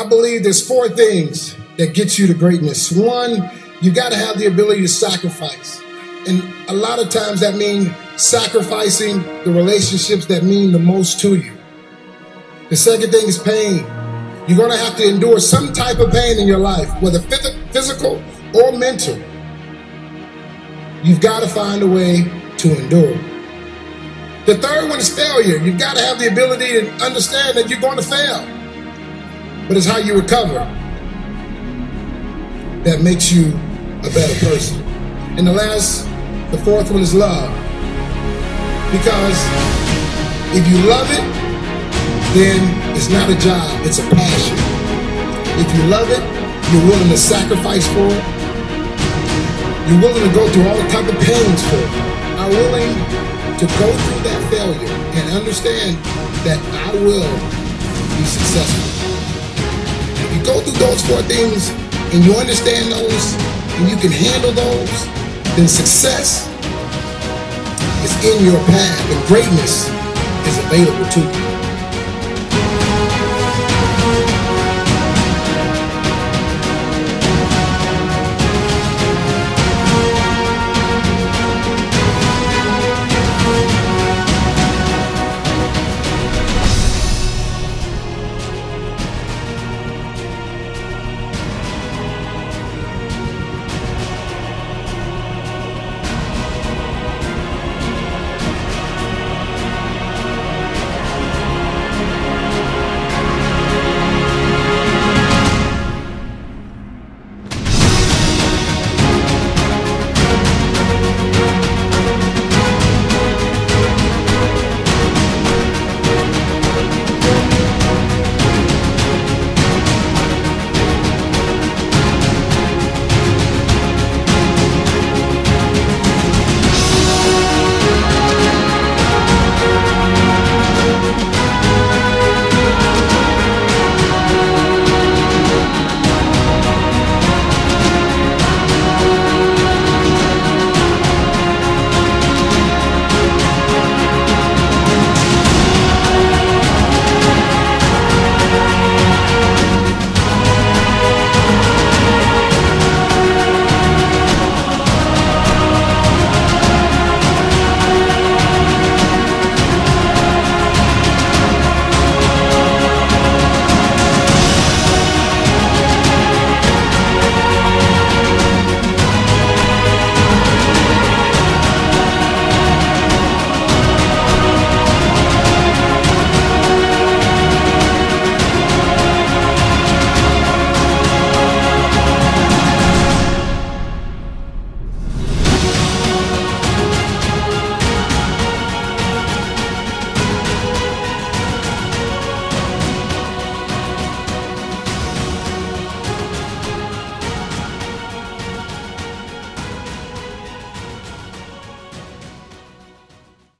I believe there's four things that get you to greatness. One, you got to have the ability to sacrifice. And a lot of times that means sacrificing the relationships that mean the most to you. The second thing is pain. You're going to have to endure some type of pain in your life, whether physical or mental. You've got to find a way to endure. The third one is failure. You've got to have the ability to understand that you're going to fail. But it's how you recover that makes you a better person. And the fourth one is love. Because if you love it, then it's not a job, it's a passion. If you love it, you're willing to sacrifice for it. You're willing to go through all type of pains for it. Are willing to go through that failure and understand that I will be successful. If you go through those four things and you understand those and you can handle those, then success is in your path and greatness is available to you.